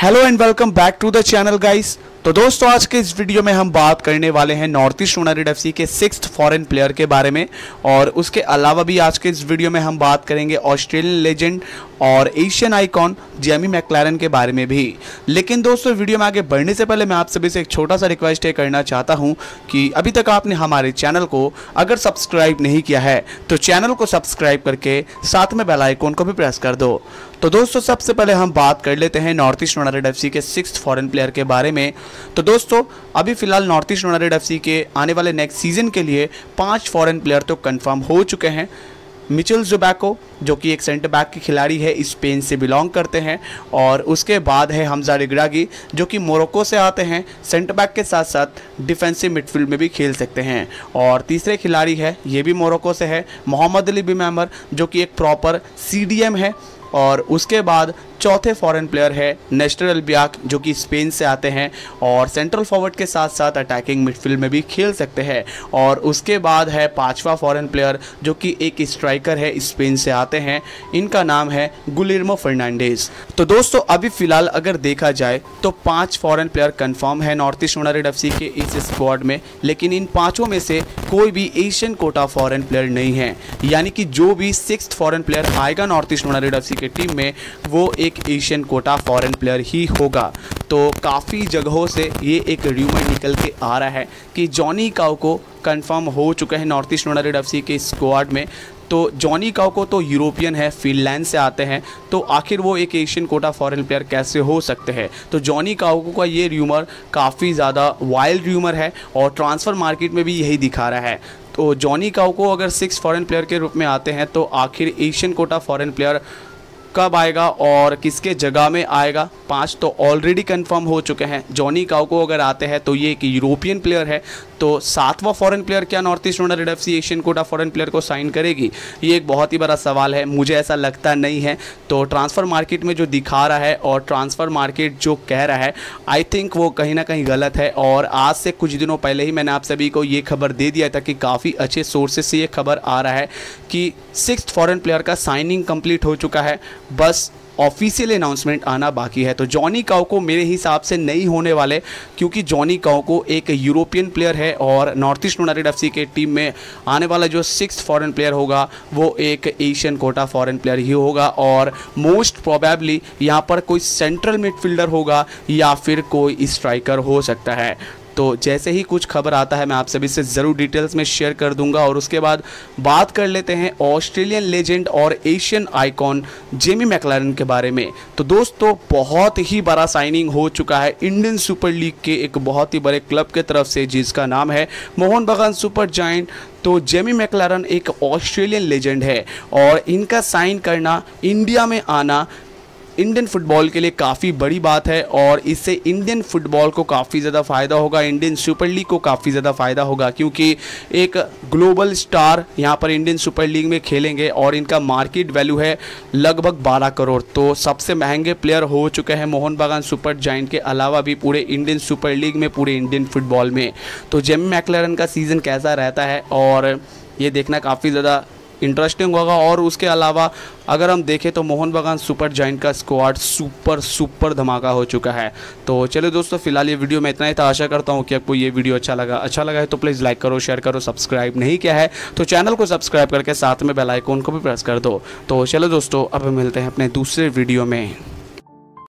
Hello and welcome back to the channel guys. तो दोस्तों आज के इस वीडियो में हम बात करने वाले हैं नॉर्थ ईस्ट यूनाइटेड एफसी के 6th फॉरेन प्लेयर के बारे में, और उसके अलावा भी आज के इस वीडियो में हम बात करेंगे ऑस्ट्रेलियन लेजेंड और एशियन आइकॉन जेमी मैक्लेरन के बारे में भी। लेकिन दोस्तों वीडियो में आगे बढ़ने से पहले मैं आप सभी से एक छोटा सा रिक्वेस्ट ये करना चाहता हूँ कि अभी तक आपने हमारे चैनल को अगर सब्सक्राइब नहीं किया है तो चैनल को सब्सक्राइब करके साथ में बेल आइकॉन को भी प्रेस कर दो। तो दोस्तों सबसे पहले हम बात कर लेते हैं नॉर्थ ईस्ट यूनाइटेड एफसी के 6th फॉरेन प्लेयर के बारे में। तो दोस्तों अभी फिलहाल नॉर्थ ईस्ट यूनाइटेड एफसी के आने वाले नेक्स्ट सीजन के लिए 5 फॉरेन प्लेयर तो कंफर्म हो चुके हैं। मिचेल जोबाको जो कि एक सेंटर बैक के खिलाड़ी है, स्पेन से बिलोंग करते हैं, और उसके बाद है हमजा रिग्रागी जो कि मोरक्को से आते हैं, सेंटर बैक के साथ साथ डिफेंसिव मिडफील्ड में भी खेल सकते हैं। और तीसरे खिलाड़ी है, ये भी मोरक्को से है, मोहम्मद अली बिमैमर जो कि एक प्रॉपर CDM है। और उसके बाद चौथे फॉरेन प्लेयर है नेस्टर अल्बियाक जो कि स्पेन से आते हैं और सेंट्रल फॉरवर्ड के साथ साथ अटैकिंग मिडफील्ड में भी खेल सकते हैं। और उसके बाद है 5वां फॉरेन प्लेयर जो कि एक स्ट्राइकर है, स्पेन से आते हैं, इनका नाम है गुलियर्मो फर्नांडेज। तो दोस्तों अभी फिलहाल अगर देखा जाए तो 5 फॉरेन प्लेयर कन्फर्म है नॉर्थ ईस्ट यूनाइटेड एफसी के इस स्क्वाड में, लेकिन इन 5 में से कोई भी एशियन कोटा फॉरेन प्लेयर नहीं है, यानी कि जो भी 6th फॉरेन प्लेयर आएगा नॉर्थ ईस्ट यूनाइटेड एफसी के टीम में वो एक एशियन कोटा फॉरेन प्लेयर ही होगा। तो काफ़ी जगहों से ये एक र्यूमर निकल के आ रहा है कि जॉनी काओ को कंफर्म हो चुका है नॉर्थ ईस्ट यूनाइटेड एफसी के स्क्वाड में। तो जॉनी काओ को तो यूरोपियन है, फिनलैंड से आते हैं, तो आखिर वो एक एशियन कोटा फॉरेन प्लेयर कैसे हो सकते हैं? तो जॉनी काओ का ये र्यूमर काफ़ी ज़्यादा वाइल्ड र्यूमर है और ट्रांसफ़र मार्केट में भी यही दिखा रहा है। तो जॉनी काओ को अगर 6 फॉरेन प्लेयर के रूप में आते हैं तो आखिर एशियन कोटा फॉरेन प्लेयर कब आएगा और किसके जगह में आएगा? 5 तो ऑलरेडी कंफर्म हो चुके हैं। जॉनी काओ को अगर आते हैं तो ये एक यूरोपियन प्लेयर है। तो 7वां फॉरेन प्लेयर क्या north east United FC Asian quota foreign player को साइन करेगी? ये एक बहुत ही बड़ा सवाल है, मुझे ऐसा लगता नहीं है। तो ट्रांसफ़र मार्केट में जो दिखा रहा है और ट्रांसफ़र मार्केट जो कह रहा है, आई थिंक वो कहीं ना कहीं गलत है। और आज से कुछ दिनों पहले ही मैंने आप सभी को ये खबर दे दिया था कि काफ़ी अच्छे सोर्सेज से ये खबर आ रहा है कि 6th फॉरेन प्लेयर का साइनिंग कंप्लीट हो चुका है, बस ऑफिशियल अनाउंसमेंट आना बाकी है। तो जॉनी काओ को मेरे हिसाब से नहीं होने वाले, क्योंकि जॉनी काओ को एक यूरोपियन प्लेयर है और नॉर्थ ईस्ट यूनाइटेड एफसी के टीम में आने वाला जो 6th फॉरेन प्लेयर होगा वो एक एशियन कोटा फॉरेन प्लेयर ही होगा। और मोस्ट प्रोबेबली यहाँ पर कोई सेंट्रल मिडफील्डर होगा या फिर कोई स्ट्राइकर हो सकता है। तो जैसे ही कुछ खबर आता है मैं आप सभी से ज़रूर डिटेल्स में शेयर कर दूंगा। और उसके बाद बात कर लेते हैं ऑस्ट्रेलियन लेजेंड और एशियन आइकॉन जेमी मैक्लेरन के बारे में। तो दोस्तों बहुत ही बड़ा साइनिंग हो चुका है इंडियन सुपर लीग के एक बहुत ही बड़े क्लब के तरफ से, जिसका नाम है मोहन बगान सुपर जायंट। तो जेमी मैक्लेरन एक ऑस्ट्रेलियन लेजेंड है और इनका साइन करना, इंडिया में आना इंडियन फुटबॉल के लिए काफ़ी बड़ी बात है, और इससे इंडियन फुटबॉल को काफ़ी ज़्यादा फ़ायदा होगा, इंडियन सुपर लीग को काफ़ी ज़्यादा फ़ायदा होगा, क्योंकि एक ग्लोबल स्टार यहाँ पर इंडियन सुपर लीग में खेलेंगे। और इनका मार्केट वैल्यू है लगभग 12 करोड़। तो सबसे महंगे प्लेयर हो चुके हैं मोहन बागान सुपर जायंट के अलावा भी पूरे इंडियन सुपर लीग में, पूरे इंडियन फुटबॉल में। तो जेमी मैक्लेरन का सीज़न कैसा रहता है और ये देखना काफ़ी ज़्यादा इंटरेस्टिंग होगा। और उसके अलावा अगर हम देखें तो मोहन बागान सुपर जायंट का स्क्वाड सुपर धमाका हो चुका है। तो चलो दोस्तों फिलहाल ये वीडियो में इतना ही था। आशा करता हूँ कि आपको ये वीडियो अच्छा लगा है तो प्लीज़ लाइक करो, शेयर करो, सब्सक्राइब नहीं किया है तो चैनल को सब्सक्राइब करके साथ में बेल आइकॉन को भी प्रेस कर दो। तो चलो दोस्तों अब मिलते हैं अपने दूसरे वीडियो में।